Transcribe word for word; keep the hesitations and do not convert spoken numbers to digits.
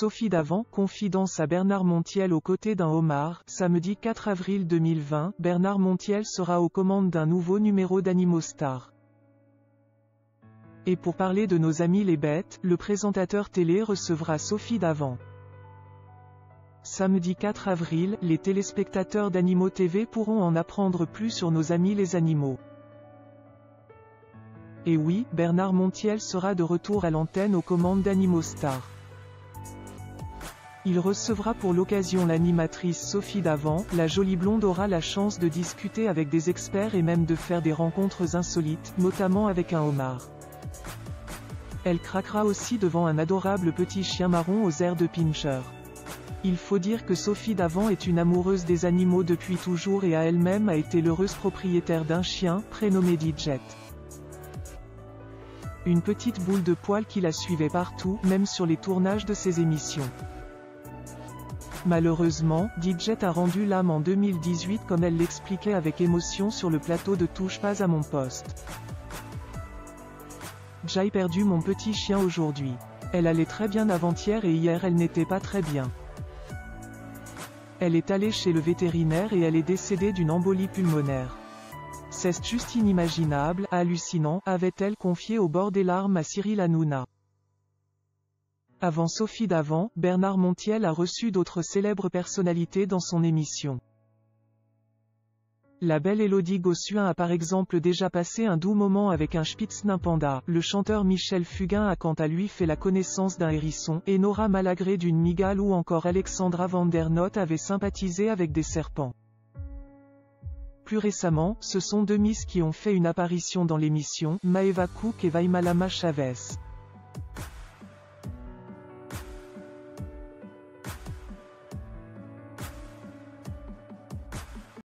Sophie Davant, confidence à Bernard Montiel aux côtés d'un homard. Samedi quatre avril deux mille vingt, Bernard Montiel sera aux commandes d'un nouveau numéro d'Animaux Stars. Et pour parler de nos amis les bêtes, le présentateur télé recevra Sophie Davant. Samedi quatre avril, les téléspectateurs d'Animaux T V pourront en apprendre plus sur nos amis les animaux. Et oui, Bernard Montiel sera de retour à l'antenne aux commandes d'Animaux Stars. Il recevra pour l'occasion l'animatrice Sophie Davant. La jolie blonde aura la chance de discuter avec des experts et même de faire des rencontres insolites, notamment avec un homard. Elle craquera aussi devant un adorable petit chien marron aux airs de pincher. Il faut dire que Sophie Davant est une amoureuse des animaux depuis toujours et a elle-même a été l'heureuse propriétaire d'un chien, prénommé Dijet. Une petite boule de poil qui la suivait partout, même sur les tournages de ses émissions. Malheureusement, Dijet a rendu l'âme en deux mille dix-huit comme elle l'expliquait avec émotion sur le plateau de Touche pas à mon poste. J'ai perdu mon petit chien aujourd'hui. Elle allait très bien avant-hier et hier elle n'était pas très bien. Elle est allée chez le vétérinaire et elle est décédée d'une embolie pulmonaire. C'est juste inimaginable, hallucinant, avait-elle confié au bord des larmes à Cyril Hanouna. Avant Sophie Davant, Bernard Montiel a reçu d'autres célèbres personnalités dans son émission. La belle Élodie Gossuin a par exemple déjà passé un doux moment avec un Spitznimpanda, le chanteur Michel Fugain a quant à lui fait la connaissance d'un hérisson, et Nora Malagré d'une mygale ou encore Alexandra Vandernote avait sympathisé avec des serpents. Plus récemment, ce sont deux Miss qui ont fait une apparition dans l'émission, Maëva Cook et Vaimalama Chavez.